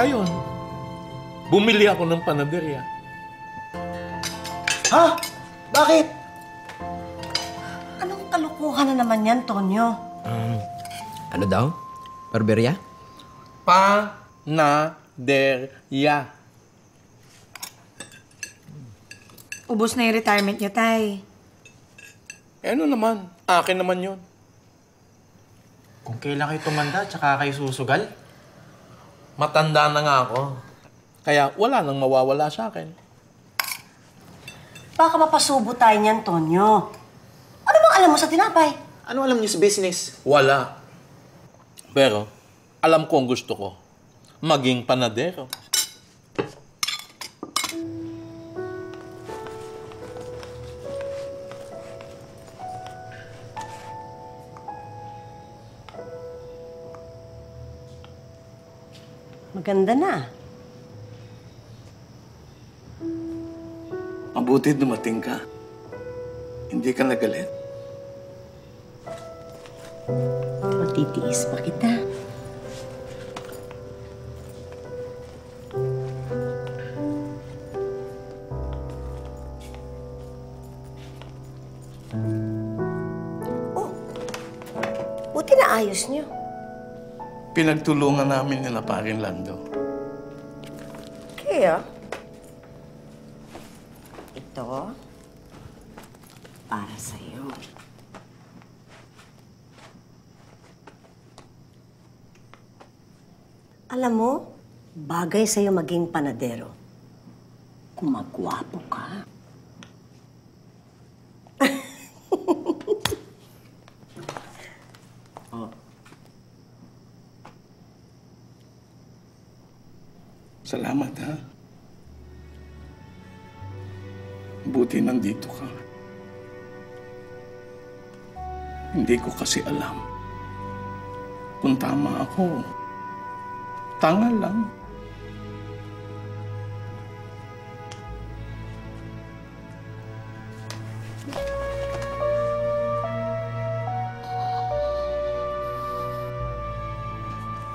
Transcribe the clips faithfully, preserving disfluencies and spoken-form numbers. kaya yun? Bumili ako ng panaderia. Ha? Bakit? Anong kalukuhan na naman yan, Tonyo? Um, ano daw? Barberia? Pa-na-der-ya. Ubus na yung retirement niya, Tay. Eh, ano naman? Akin naman yun. Kung kailan kayo tumanda, tsaka kayo susugal? Matanda na nga ako. Kaya wala nang mawawala sa akin. Baka mapasubo tayo niyan, Tonyo. Ano bang alam mo sa tinapay? Ano alam niyo sa business? Wala. Pero, alam ko ang gusto ko. Maging panadero. Maganda na. Mabuti dumating ka. Hindi ka nagalit. Matitiis pa kita. Oh, buti na ayos niyo. Pinagtulungan namin nila parin Lando. Kaya? Ito, para sa'yo. Alam mo, bagay sa'yo maging panadero. Kumagwapo ka. Salamat, ha? Buti nandito ka. Hindi ko kasi alam kung tama ako. Tanga lang.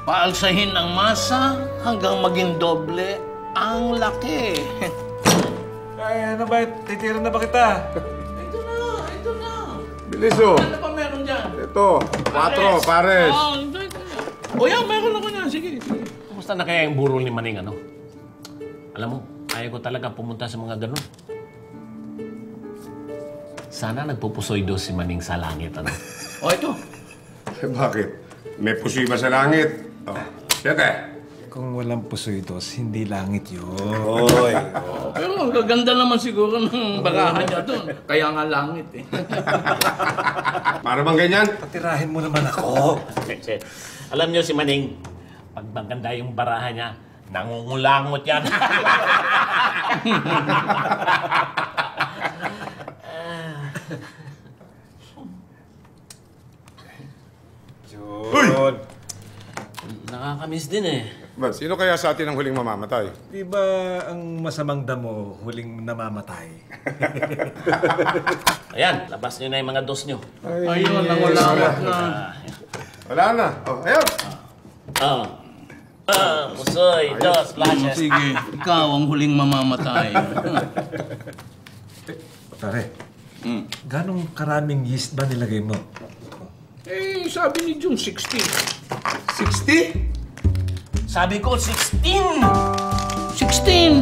Paalsahin ang masa hanggang maging doble ang laki. Ay, ano ba? Titira na ba kita? Ito na! Ito na! Bilis, oh! Ano pa meron dyan? Ito, patro, pares. Oh, ito, ito. O yan, meron ako na. Sige, sige. Kumusta na kaya yung burol ni Maning, ano? Alam mo, ayaw ko talaga pumunta sa mga ganun. Sana nagpupusoy do si Maning sa langit, ano? O, ito. Eh, bakit? May pusoy ba sa langit? Oh. Siyempre. Kung walang pusoidos, hindi langit yun. Oy. Oh. Pero gaganda naman siguro ng bagahan niya doon. Kaya nga langit eh. Para bang ganyan? Patirahin mo naman ako. Alam niyo si Maning, pag maganda yung barahan niya, nangungulangot yan. John! Nakakamiss din eh. But sino kaya sa atin ang huling mamamatay? Di ba ang masamang damo huling namamatay? Ayan, labas nyo na yung mga dos nyo. Ay, ayun, yes. Nangulangot na. Wala na. Oh, ayun. Oh. Oh, pusoy, dos, flashes. Sige, ikaw ang huling mamamatay. Pare, mm. ganong karaming yeast ba nilagay mo? Eh, sabi ni June, sixteen. sixty? Sabi ko, sixteen! sixteen!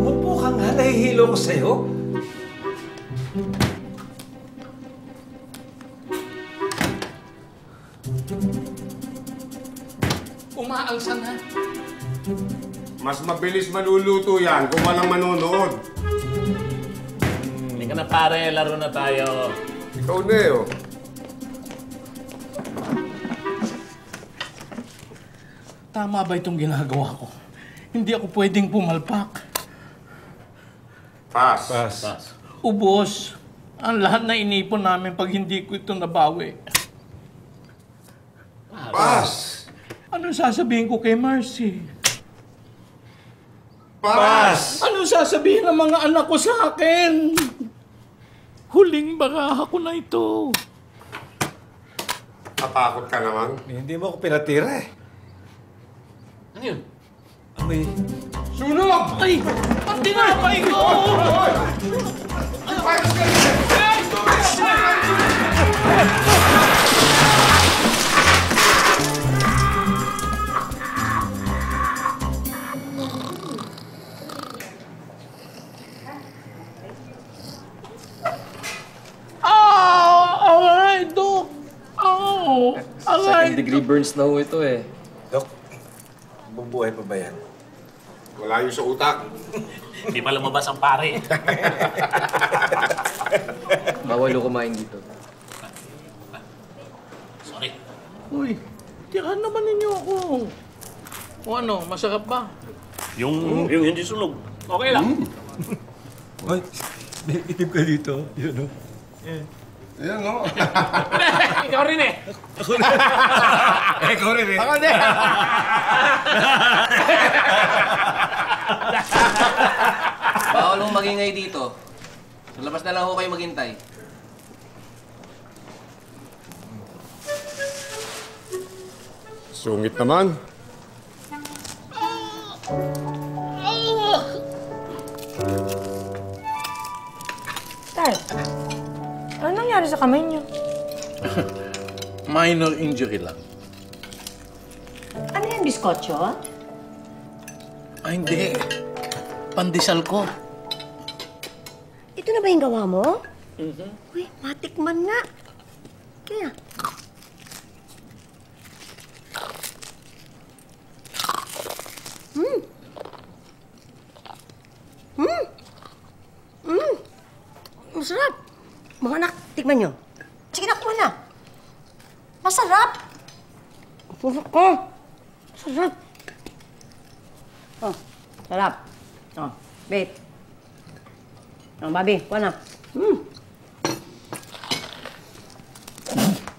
Umupo ka nga, nahihilo ko sa'yo. Umaangsan na. Mas mabilis maluluto yan kung walang manonood. Hindi ka na pare, laro na tayo. Ikaw na eh, oh. Tama ba itong ginagawa ko? Hindi ako pwedeng pumalpak. Pass. Pass. Pass. Ubos. Ang lahat na inipon namin pag hindi ko ito nabawi. Pass. Pass. Ano sasabihin ko kay Marcy? Pass! Ano sasabihin ng mga anak ko sa akin? Huling baka ako na ito. Tatakot ka naman. Eh, hindi mo ako pinatira eh. Ano yun? Amoy. Sunog! Ay! Ang tinapay ko! Ay! Ay! Ay! Second degree burns na ho ito eh. Dok, bubuhay pa ba yan? Wala yun sa utak. Hindi pa lumabas ang pare. Bawal ko kumain dito. Sorry. Uy, tirahan naman ninyo ako. O ano, masarap ba? Yung mm. yung hindi sunog. Okay lang. Mm. Uy, itib ka dito. Yun o. Yeah. Ayan, no? Ikaw rin eh! Ako rin eh! Ikaw rin eh! Ako rin eh! Bawal mong magingay dito. Sa labas na lang ako kayo maghintay. Sungit naman. Tay! Ano nangyari sa kamay niyo? Minor injury lang. Ano yan, biskotyo? Ay, hindi. Pandesal ko. Ito na ba yung gawa mo? Mm-hmm. Uy, matikman nga. Kaya. Hmm. Hmm. Hmm. Masarap. Mga anak, tikman nyo. Sige na, kuha na. Masarap! Masarap ko! Masarap! Oh, sarap. Oh, babe. Oh, babe, kuha na. Hmm.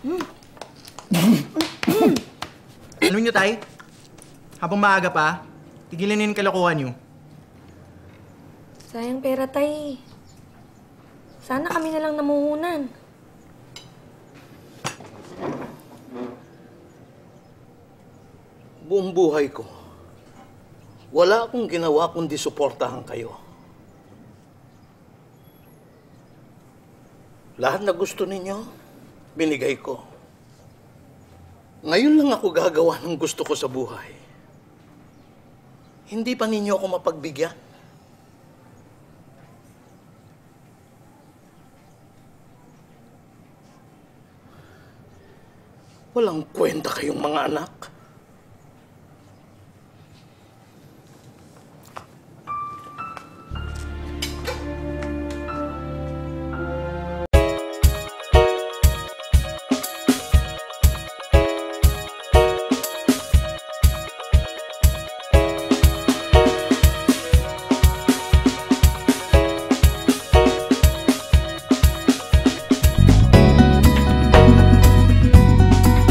Hmm. Hmm. Alam nyo, Tay, habang maaga pa, tigilan nyo yung kalokohan nyo. Sayang pera, Tay. Sana kami na lang namuhunan. Buong buhay ko, wala akong ginawa kundi suportahan kayo. Lahat na gusto ninyo, binigay ko. Ngayon lang ako gagawa ng gusto ko sa buhay. Hindi pa ninyo ako mapagbigyan. Walang kwenta kayong mga anak.